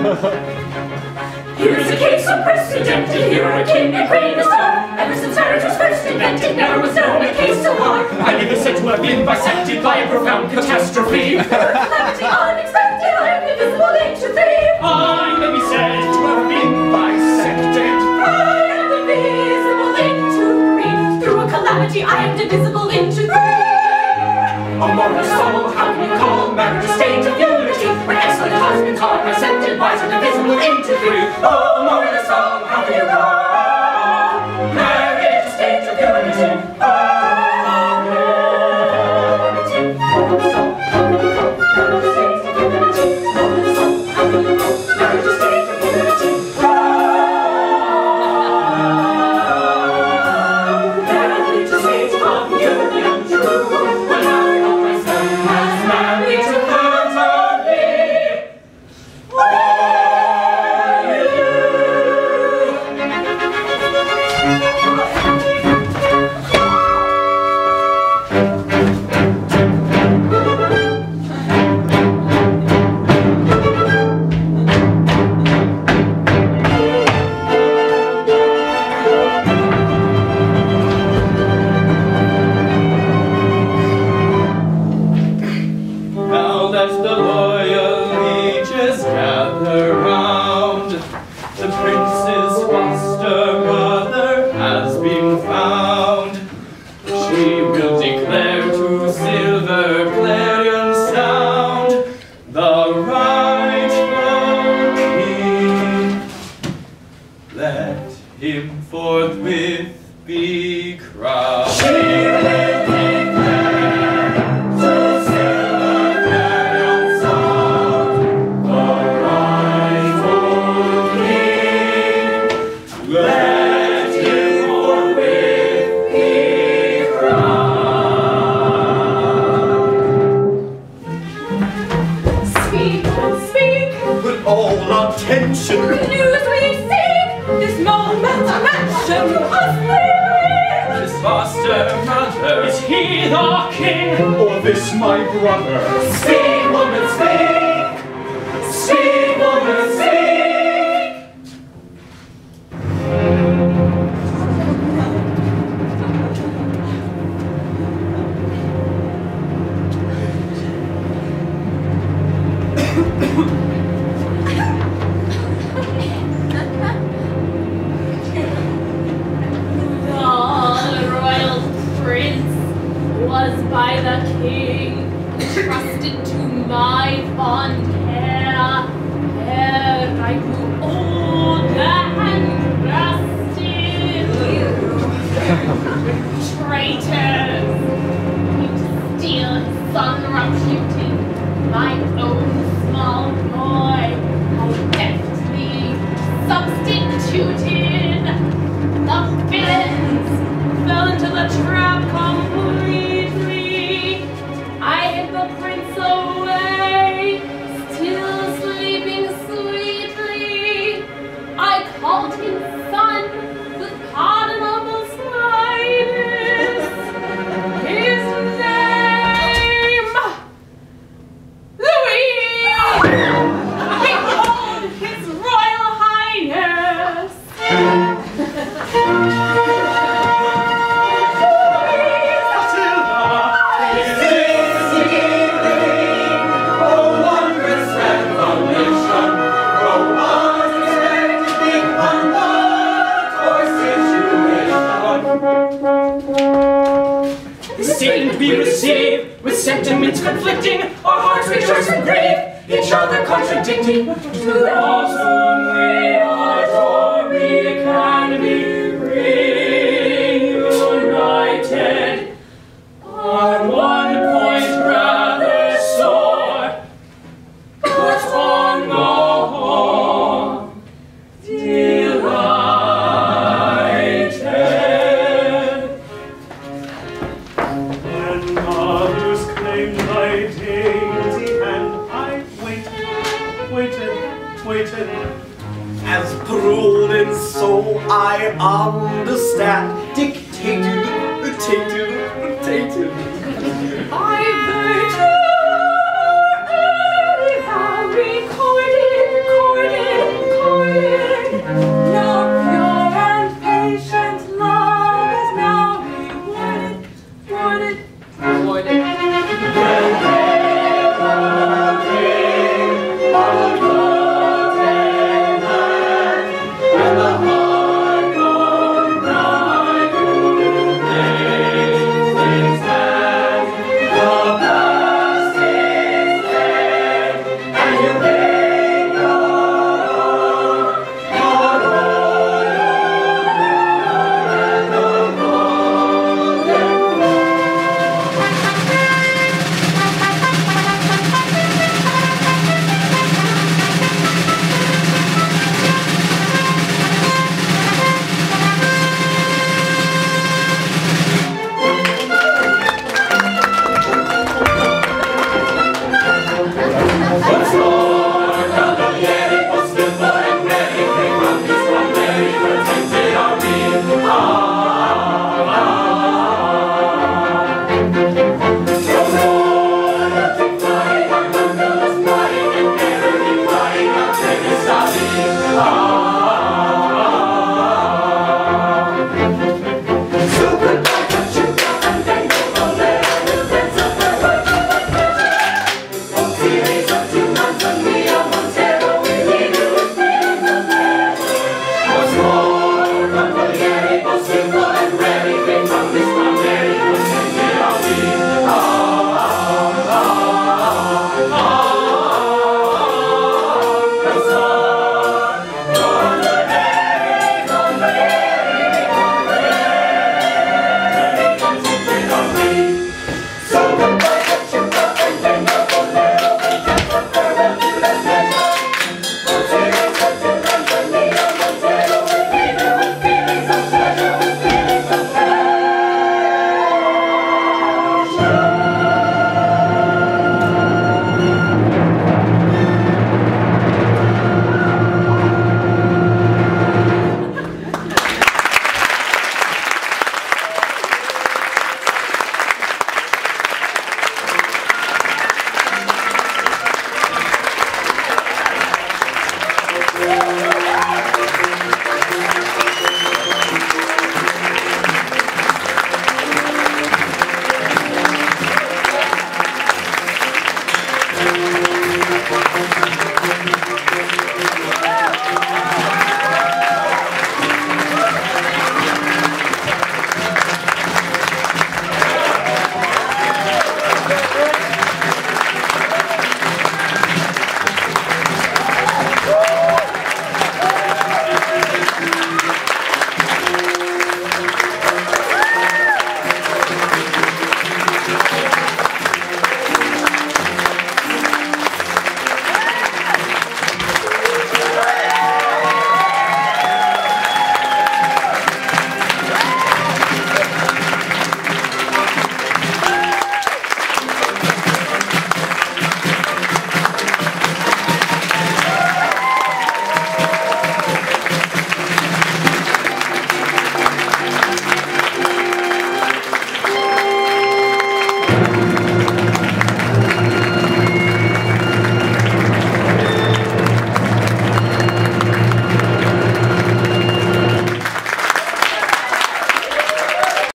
Here's a case of precedent, and here a king and queen is done. Ever since marriage was first invented, never was known a case so long. I never said to have been bisected by a profound catastrophe. Clarity, unexpected, and invisible ancient theme. I may be said to have been bisected. I am divisible into three. Through a calamity, I am divisible into three. Among the soul, how can you call marriage a state of unity? When excellent husbands are presented, wives are divisible into three. Oh, among the soul, how can you call marriage a state of unity? I waited, I recorded.